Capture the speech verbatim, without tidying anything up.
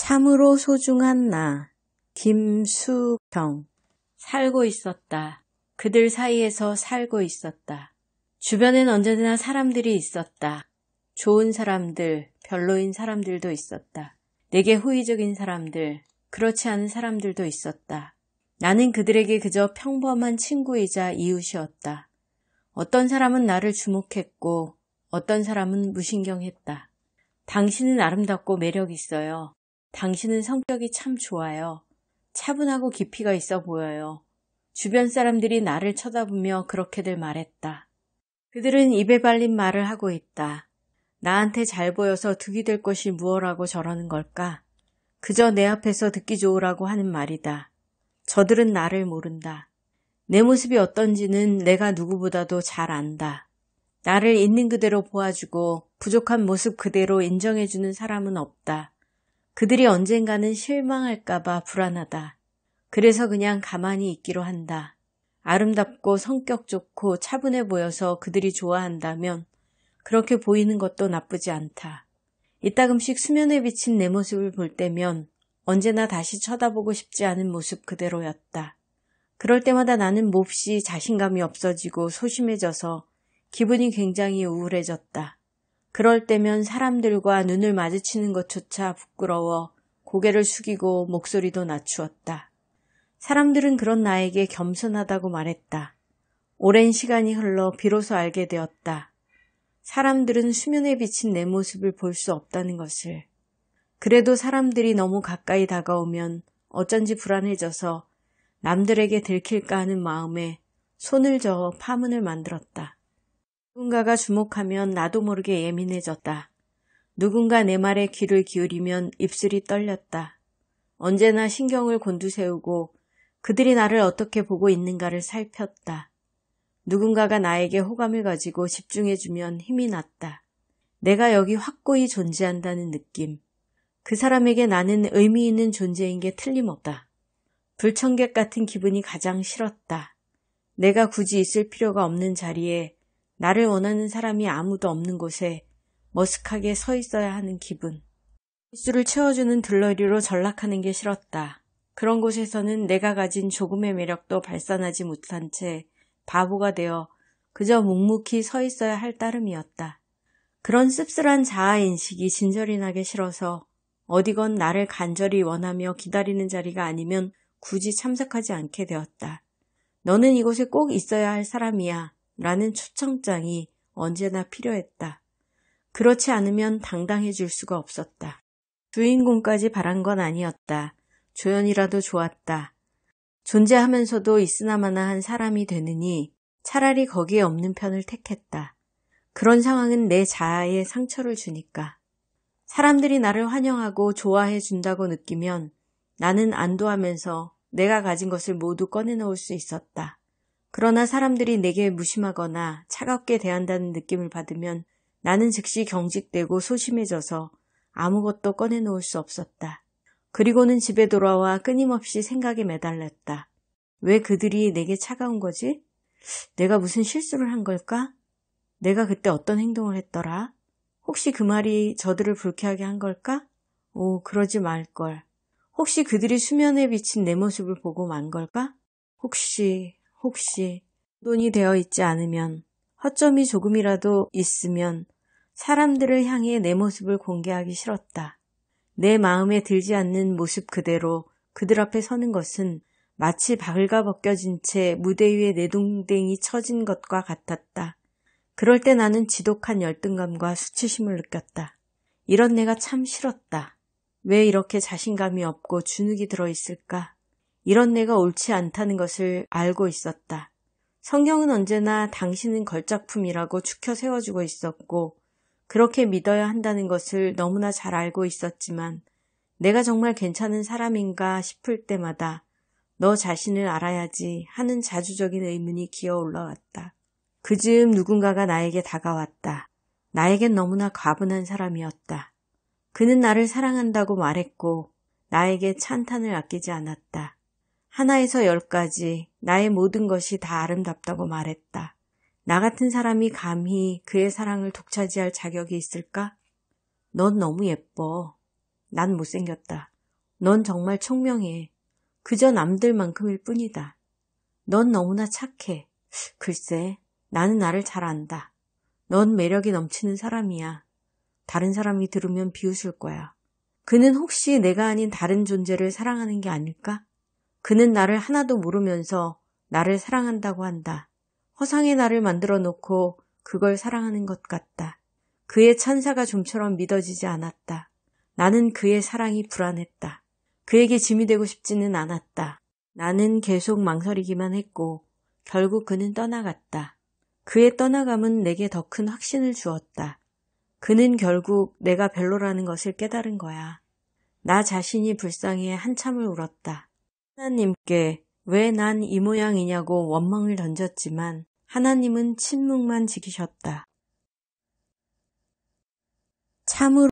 참으로 소중한 나, 김수경. 살고 있었다. 그들 사이에서 살고 있었다. 주변엔 언제나 사람들이 있었다. 좋은 사람들, 별로인 사람들도 있었다. 내게 호의적인 사람들, 그렇지 않은 사람들도 있었다. 나는 그들에게 그저 평범한 친구이자 이웃이었다. 어떤 사람은 나를 주목했고 어떤 사람은 무신경했다. 당신은 아름답고 매력 있어요. 당신은 성격이 참 좋아요. 차분하고 깊이가 있어 보여요. 주변 사람들이 나를 쳐다보며 그렇게들 말했다. 그들은 입에 발린 말을 하고 있다. 나한테 잘 보여서 득이 될 것이 무엇이라고 저러는 걸까? 그저 내 앞에서 듣기 좋으라고 하는 말이다. 저들은 나를 모른다. 내 모습이 어떤지는 내가 누구보다도 잘 안다. 나를 있는 그대로 보아주고 부족한 모습 그대로 인정해주는 사람은 없다. 그들이 언젠가는 실망할까봐 불안하다. 그래서 그냥 가만히 있기로 한다. 아름답고 성격 좋고 차분해 보여서 그들이 좋아한다면 그렇게 보이는 것도 나쁘지 않다. 이따금씩 수면에 비친 내 모습을 볼 때면 언제나 다시 쳐다보고 싶지 않은 모습 그대로였다. 그럴 때마다 나는 몹시 자신감이 없어지고 소심해져서 기분이 굉장히 우울해졌다. 그럴 때면 사람들과 눈을 마주치는 것조차 부끄러워 고개를 숙이고 목소리도 낮추었다. 사람들은 그런 나에게 겸손하다고 말했다. 오랜 시간이 흘러 비로소 알게 되었다. 사람들은 수면에 비친 내 모습을 볼 수 없다는 것을. 그래도 사람들이 너무 가까이 다가오면 어쩐지 불안해져서 남들에게 들킬까 하는 마음에 손을 저어 파문을 만들었다. 누군가가 주목하면 나도 모르게 예민해졌다. 누군가 내 말에 귀를 기울이면 입술이 떨렸다. 언제나 신경을 곤두세우고 그들이 나를 어떻게 보고 있는가를 살폈다. 누군가가 나에게 호감을 가지고 집중해주면 힘이 났다. 내가 여기 확고히 존재한다는 느낌. 그 사람에게 나는 의미 있는 존재인 게 틀림없다. 불청객 같은 기분이 가장 싫었다. 내가 굳이 있을 필요가 없는 자리에 나를 원하는 사람이 아무도 없는 곳에 머쓱하게 서 있어야 하는 기분. 입술을 채워주는 들러리로 전락하는 게 싫었다. 그런 곳에서는 내가 가진 조금의 매력도 발산하지 못한 채 바보가 되어 그저 묵묵히 서 있어야 할 따름이었다. 그런 씁쓸한 자아인식이 진절이 나게 싫어서 어디건 나를 간절히 원하며 기다리는 자리가 아니면 굳이 참석하지 않게 되었다. 너는 이곳에 꼭 있어야 할 사람이야 라는 초청장이 언제나 필요했다. 그렇지 않으면 당당해질 수가 없었다. 주인공까지 바란 건 아니었다. 조연이라도 좋았다. 존재하면서도 있으나마나한 사람이 되느니 차라리 거기에 없는 편을 택했다. 그런 상황은 내 자아에 상처를 주니까. 사람들이 나를 환영하고 좋아해 준다고 느끼면 나는 안도하면서 내가 가진 것을 모두 꺼내놓을 수 있었다. 그러나 사람들이 내게 무심하거나 차갑게 대한다는 느낌을 받으면 나는 즉시 경직되고 소심해져서 아무것도 꺼내놓을 수 없었다. 그리고는 집에 돌아와 끊임없이 생각에 매달렸다. 왜 그들이 내게 차가운 거지? 내가 무슨 실수를 한 걸까? 내가 그때 어떤 행동을 했더라? 혹시 그 말이 저들을 불쾌하게 한 걸까? 오, 그러지 말걸. 혹시 그들이 수면에 비친 내 모습을 보고 만 걸까? 혹시, 혹시 혼돈이 되어 있지 않으면, 허점이 조금이라도 있으면 사람들을 향해 내 모습을 공개하기 싫었다. 내 마음에 들지 않는 모습 그대로 그들 앞에 서는 것은 마치 발가벗겨진 채 무대 위에 내 동댕이 처진 것과 같았다. 그럴 때 나는 지독한 열등감과 수치심을 느꼈다. 이런 내가 참 싫었다. 왜 이렇게 자신감이 없고 주눅이 들어있을까? 이런 내가 옳지 않다는 것을 알고 있었다. 성경은 언제나 당신은 걸작품이라고 추켜 세워주고 있었고 그렇게 믿어야 한다는 것을 너무나 잘 알고 있었지만 내가 정말 괜찮은 사람인가 싶을 때마다 너 자신을 알아야지 하는 자주적인 의문이 기어 올라왔다. 그 즈음 누군가가 나에게 다가왔다. 나에겐 너무나 과분한 사람이었다. 그는 나를 사랑한다고 말했고 나에게 찬탄을 아끼지 않았다. 하나에서 열까지 나의 모든 것이 다 아름답다고 말했다. 나 같은 사람이 감히 그의 사랑을 독차지할 자격이 있을까? 넌 너무 예뻐. 난 못생겼다. 넌 정말 총명해. 그저 남들만큼일 뿐이다. 넌 너무나 착해. 글쎄, 나는 나를 잘 안다. 넌 매력이 넘치는 사람이야. 다른 사람이 들으면 비웃을 거야. 그는 혹시 내가 아닌 다른 존재를 사랑하는 게 아닐까? 그는 나를 하나도 모르면서 나를 사랑한다고 한다. 허상의 나를 만들어 놓고 그걸 사랑하는 것 같다. 그의 찬사가 좀처럼 믿어지지 않았다. 나는 그의 사랑이 불안했다. 그에게 짐이 되고 싶지는 않았다. 나는 계속 망설이기만 했고 결국 그는 떠나갔다. 그의 떠나감은 내게 더 큰 확신을 주었다. 그는 결국 내가 별로라는 것을 깨달은 거야. 나 자신이 불쌍해 한참을 울었다. 하나님께 왜 난 이 모양이냐고 원망을 던졌지만 하나님은 침묵만 지키셨다. 참으로